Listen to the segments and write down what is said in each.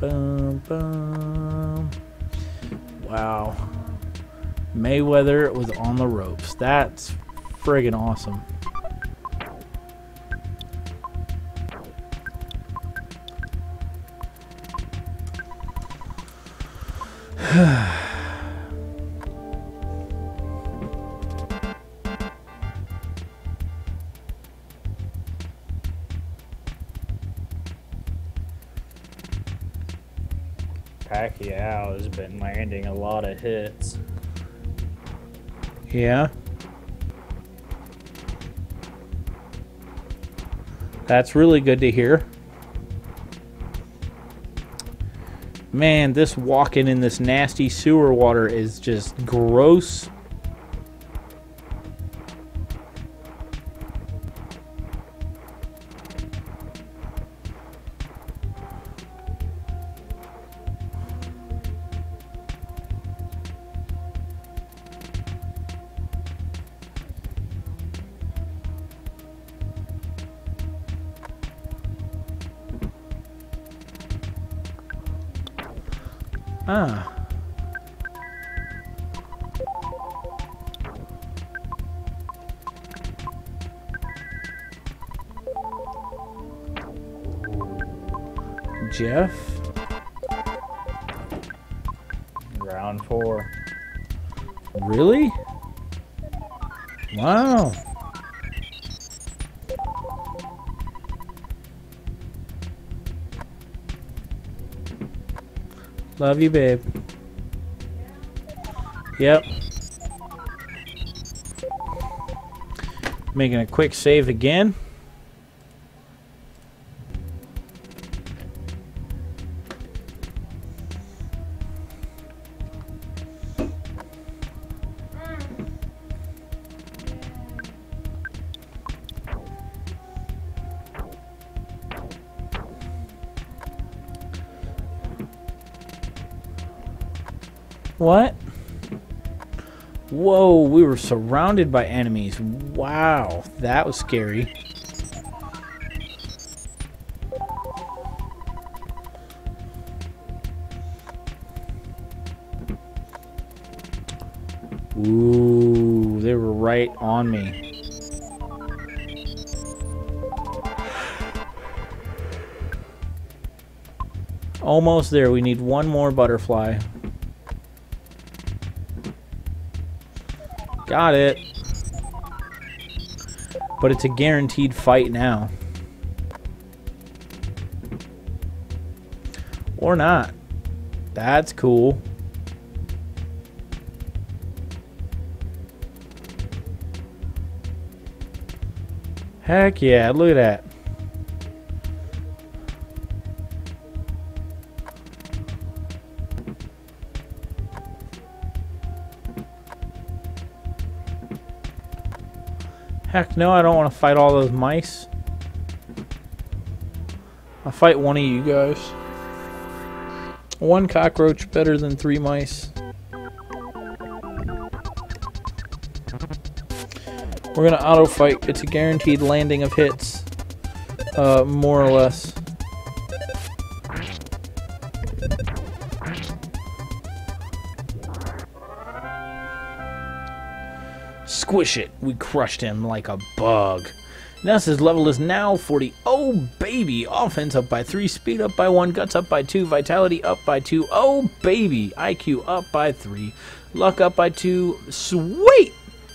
bum, bum. Wow. Mayweather was on the ropes. That's friggin' awesome. Pacquiao has been landing a lot of hits. Yeah. That's really good to hear. Man, this walking in this nasty sewer water is just gross. Ah. Jeff. Round 4. Really? Wow. Love you, babe. Yep. Making a quick save again. What? Whoa, we were surrounded by enemies. Wow, that was scary. Ooh, they were right on me. Almost there. We need one more butterfly. Got it. But it's a guaranteed fight now. Or not. That's cool. Heck yeah, look at that. Heck no, I don't want to fight all those mice. I'll fight one of you guys. One cockroach better than 3 mice. We're gonna auto fight. It's a guaranteed landing of hits. More or less. Squish it. We crushed him like a bug. Ness's level is now 40. Oh, baby. Offense up by 3. Speed up by 1. Guts up by 2. Vitality up by 2. Oh, baby. IQ up by 3. Luck up by 2. Sweet.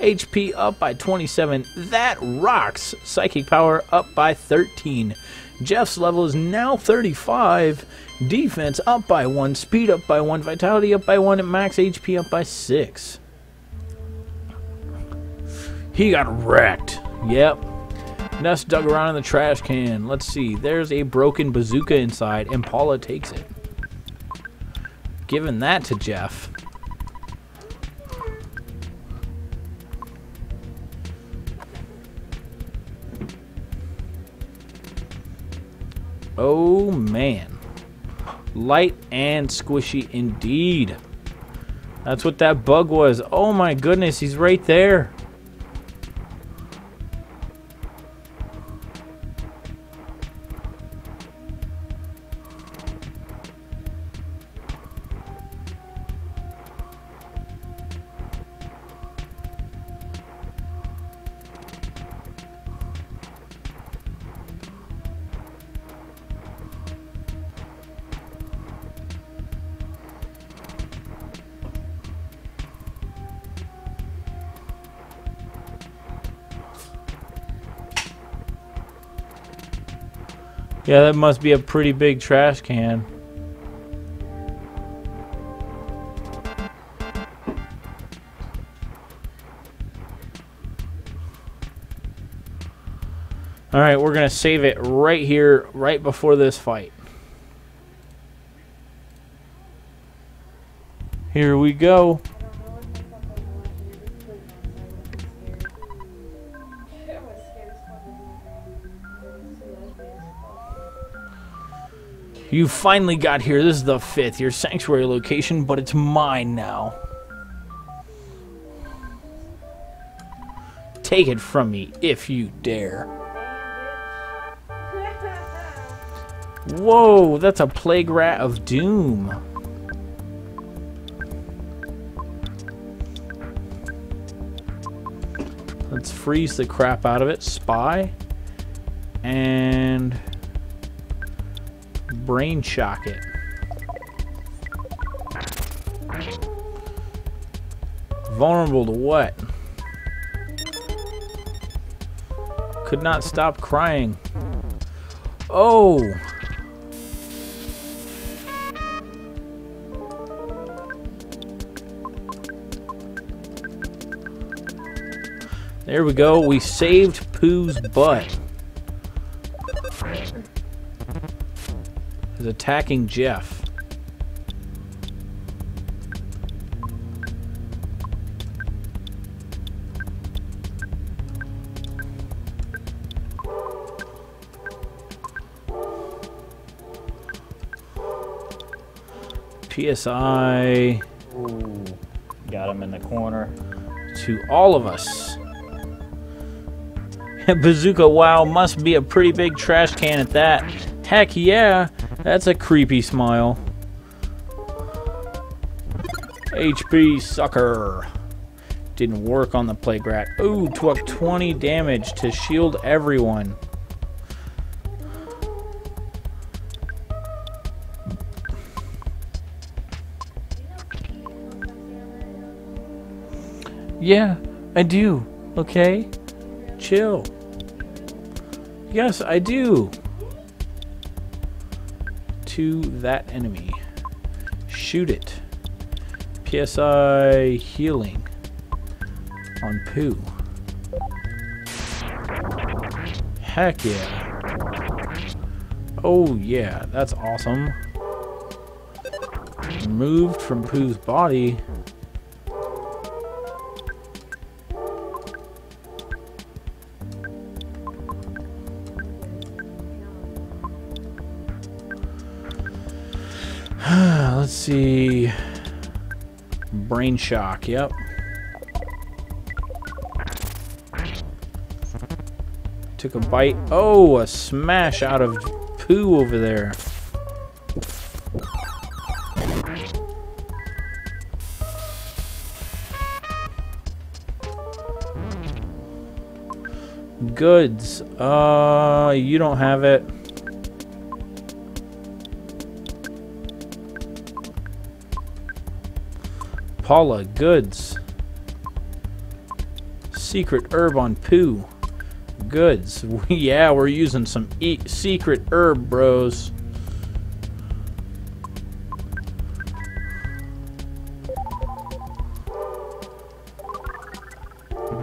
HP up by 27. That rocks. Psychic power up by 13. Jeff's level is now 35. Defense up by 1. Speed up by 1. Vitality up by 1. And max HP up by 6. He got wrecked. Yep. Ness dug around in the trash can. Let's see. There's a broken bazooka inside, and Paula takes it. Giving that to Jeff. Oh, man. Light and squishy indeed. That's what that bug was. Oh, my goodness. He's right there. Yeah, that must be a pretty big trash can. Alright, we're going to save it right here, right before this fight. Here we go. You finally got here. This is the fifth, your sanctuary location, but it's mine now. Take it from me if you dare. Whoa, that's a plague rat of doom. Let's freeze the crap out of it. Spy. And... brain shock it. Vulnerable to what? Could not stop crying. Oh! There we go. We saved Pooh's butt. He's attacking Jeff. PSI. Ooh, got him in the corner. To all of us. Bazooka wow, must be a pretty big trash can at that. Heck yeah, that's a creepy smile. HP sucker. Didn't work on the plague rat. Ooh, took 20 damage to shield everyone. Yeah, I do, okay? Chill. Yes, I do. To that enemy. Shoot it. PSI healing on Pooh. Heck yeah. Oh yeah, that's awesome. Removed from Pooh's body. Let's see. Brain shock, yep. Took a bite. Oh, a smash out of Pooh over there. Goods. You don't have it. Paula, goods. Secret herb on Pooh. Goods. Yeah, we're using some secret herb, bros.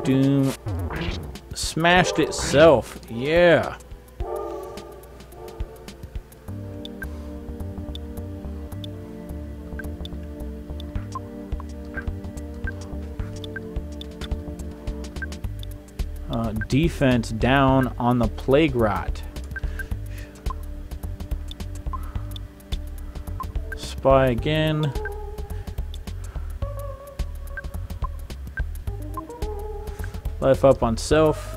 Doom. Smashed itself. Yeah. Defense down on the plague rot. Spy again. Life up on self.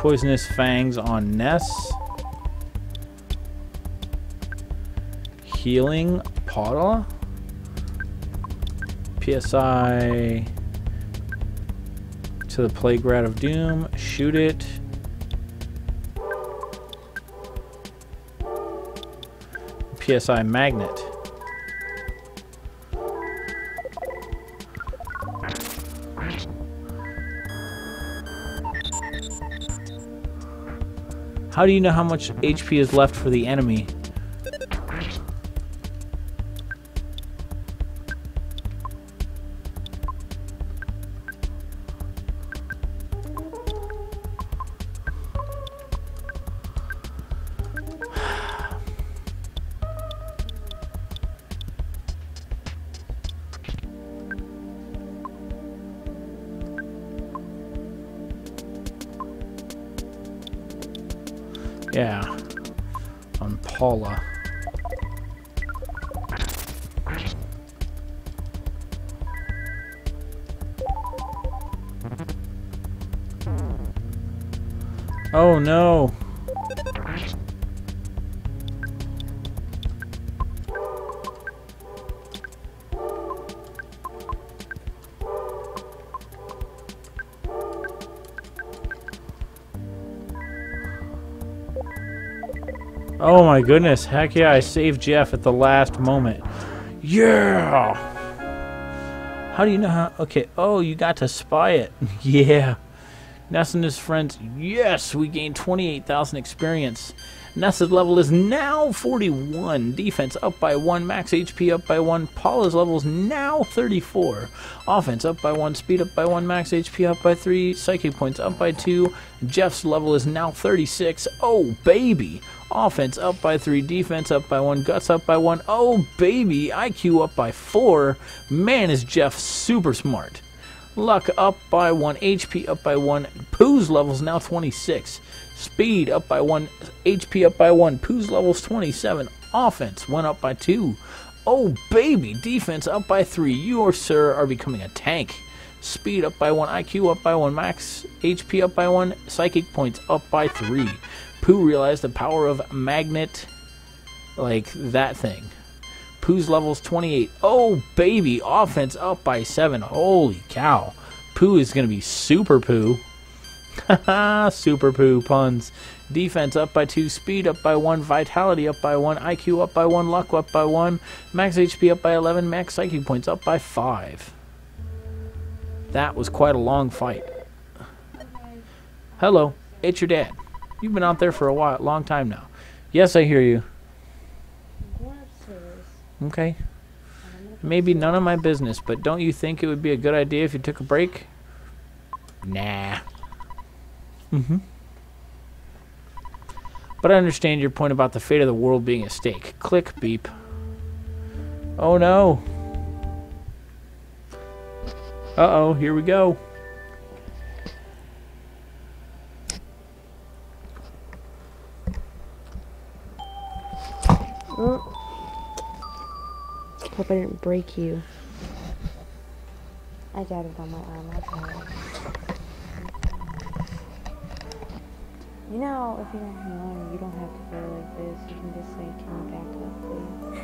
Poisonous fangs on Ness. Healing Paula. PSI to the plague rat of doom. Shoot it. PSI magnet. How do you know how much HP is left for the enemy? Yeah, on Paula. Oh no! Oh my goodness, heck yeah, I saved Jeff at the last moment. Yeah! How do you know how? Okay, oh, you got to spy it. Yeah. Ness and his friends, yes, we gained 28,000 experience. Ness's level is now 41. Defense up by 1, max HP up by 1. Paula's level is now 34. Offense up by 1, speed up by 1, max HP up by 3, psychic points up by 2. Jeff's level is now 36. Oh, baby! Offense up by 3, defense up by 1, guts up by 1. Oh, baby! IQ up by 4. Man, is Jeff super smart. Luck up by 1, HP up by 1. Pooh's level's now 26. Speed up by 1, HP up by 1. Pooh's level's 27. Offense went up by 2. Oh baby, defense up by 3. You or sir are becoming a tank. Speed up by 1, IQ up by 1, max HP up by 1, psychic points up by 3. Pooh realized the power of magnet, like that thing. Pooh's level's 28. Oh baby, offense up by 7. Holy cow. Pooh is going to be Super Pooh. Haha, Super Pooh puns. Defense up by 2, speed up by 1, vitality up by 1, IQ up by 1, luck up by 1, max HP up by 11, max psychic points up by 5. That was quite a long fight. Hello, it's your dad. You've been out there for a while, long time now. Yes, I hear you. Okay. Maybe none of my business, but don't you think it would be a good idea if you took a break? Nah. Mm-hmm. But I understand your point about the fate of the world being at stake. Click, beep. Oh no. Uh-oh, here we go. Oh. Hope I didn't break you. I got it on my arm. You know, if you don't hang on, you don't have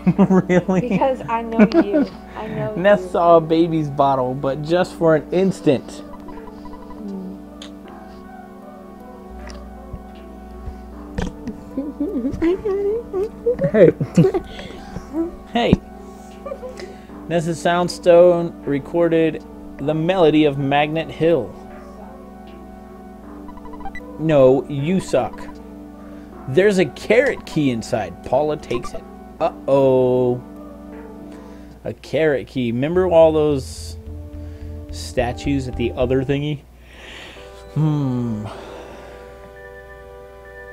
to go like this. You can just say, "Can you back up, please?" Really? Because I know you. I know. Ness you. Saw a baby's bottle, but just for an instant. I got it. Hey. Hey. Ness's Soundstone recorded the melody of Magnet Hill. No, you suck. There's a carrot key inside. Paula takes it. Uh-oh. A carrot key. Remember all those statues at the other thingy?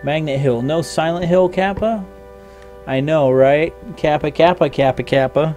Magnet Hill. No Silent Hill, Kappa? I know, right? Kappa, Kappa, Kappa, Kappa.